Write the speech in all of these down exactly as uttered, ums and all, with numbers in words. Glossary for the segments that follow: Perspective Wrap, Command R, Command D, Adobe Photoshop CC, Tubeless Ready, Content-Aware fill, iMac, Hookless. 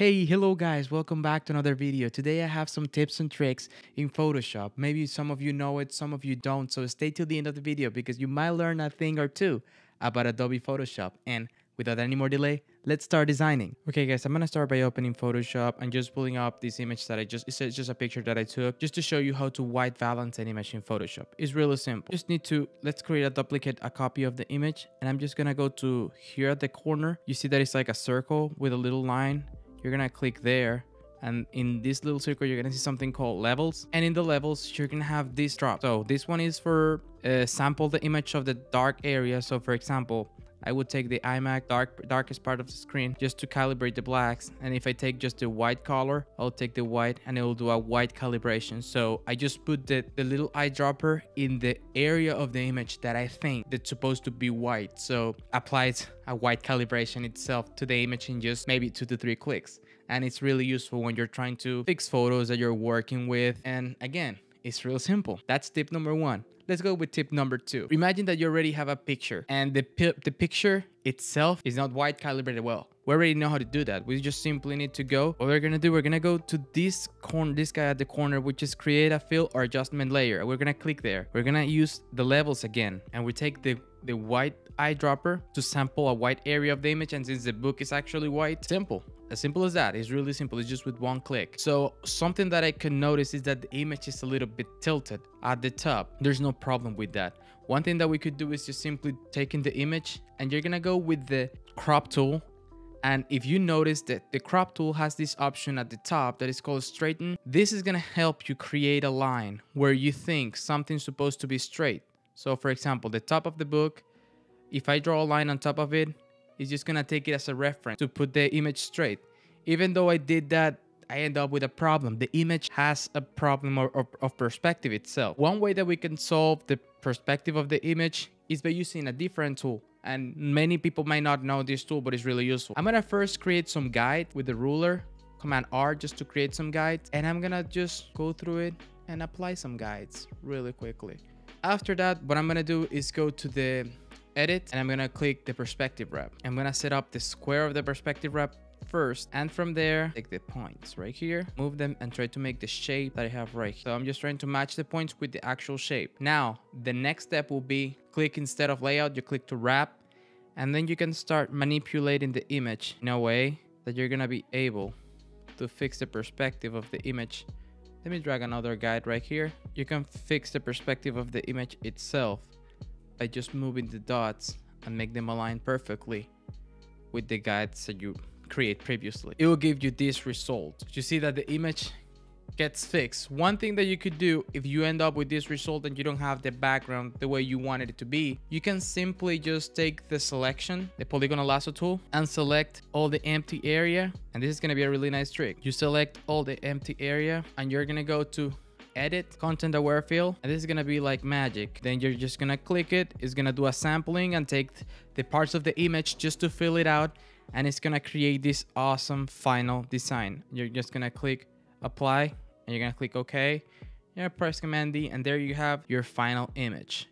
Hey, hello guys, welcome back to another video. Today I have some tips and tricks in Photoshop. Maybe some of you know it, some of you don't, so stay till the end of the video because you might learn a thing or two about Adobe Photoshop. And without any more delay, let's start designing. Okay guys, I'm gonna start by opening Photoshop and just pulling up this image that I just, it's just a picture that I took just to show you how to white balance an image in Photoshop. It's really simple. Just need to, let's create a duplicate, a copy of the image. And I'm just gonna go to here at the corner. You see that it's like a circle with a little line. You're gonna click there, and in this little circle, you're gonna see something called levels. And in the levels, you're gonna have this drop. So this one is for uh, sample the image of the dark area. So for example, I would take the iMac dark, darkest part of the screen just to calibrate the blacks. And if I take just the white color, I'll take the white and it will do a white calibration. So I just put the, the little eyedropper in the area of the image that I think that's supposed to be white. So applies a white calibration itself to the image in just maybe two to three clicks. And it's really useful when you're trying to fix photos that you're working with. And again, it's real simple. That's tip number one. Let's go with tip number two. Imagine that you already have a picture and the, pi the picture itself is not white calibrated well. We already know how to do that. We just simply need to go. What we're going to do, we're going to go to this corner, this guy at the corner, which is create a fill or adjustment layer. We're going to click there. We're going to use the levels again, and we take the, the white eyedropper to sample a white area of the image. And since the book is actually white, simple. As simple as that. It's really simple. It's just with one click. So something that I can notice is that the image is a little bit tilted at the top. There's no problem with that. One thing that we could do is just simply taking the image, and you're gonna go with the crop tool. And if you notice that the crop tool has this option at the top that is called straighten, this is gonna help you create a line where you think something's supposed to be straight. So for example, the top of the book, if I draw a line on top of it, it's just gonna take it as a reference to put the image straight. Even though I did that, I end up with a problem. The image has a problem of, of, of perspective itself. One way that we can solve the perspective of the image is by using a different tool. And many people might not know this tool, but it's really useful. I'm gonna first create some guide with the ruler, Command R, just to create some guides. And I'm gonna just go through it and apply some guides really quickly. After that, what I'm gonna do is go to the edit, and I'm gonna click the perspective wrap. I'm gonna set up the square of the perspective wrap first, and from there take the points right here, move them, and try to make the shape that I have right here. So I'm just trying to match the points with the actual shape. Now the next step will be click, instead of layout, you click to wrap, and then you can start manipulating the image in a way that you're gonna be able to fix the perspective of the image. Let me drag another guide right here. You can fix the perspective of the image itself by just moving the dots and make them align perfectly with the guides that you create previously. It will give you this result. You see that the image gets fixed. One thing that you could do if you end up with this result and you don't have the background the way you wanted it to be, you can simply just take the selection, the polygonal lasso tool, and select all the empty area. And this is gonna be a really nice trick. You select all the empty area and you're gonna go to edit, Content-Aware fill, and this is gonna be like magic. Then you're just gonna click it. It's gonna do a sampling and take the parts of the image just to fill it out, and it's gonna create this awesome final design. You're just gonna click apply, and you're gonna click OK. You're gonna press Command D, and there you have your final image.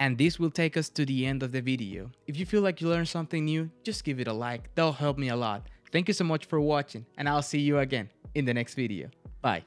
And this will take us to the end of the video. If you feel like you learned something new, just give it a like. That'll help me a lot. Thank you so much for watching, and I'll see you again in the next video. Bye.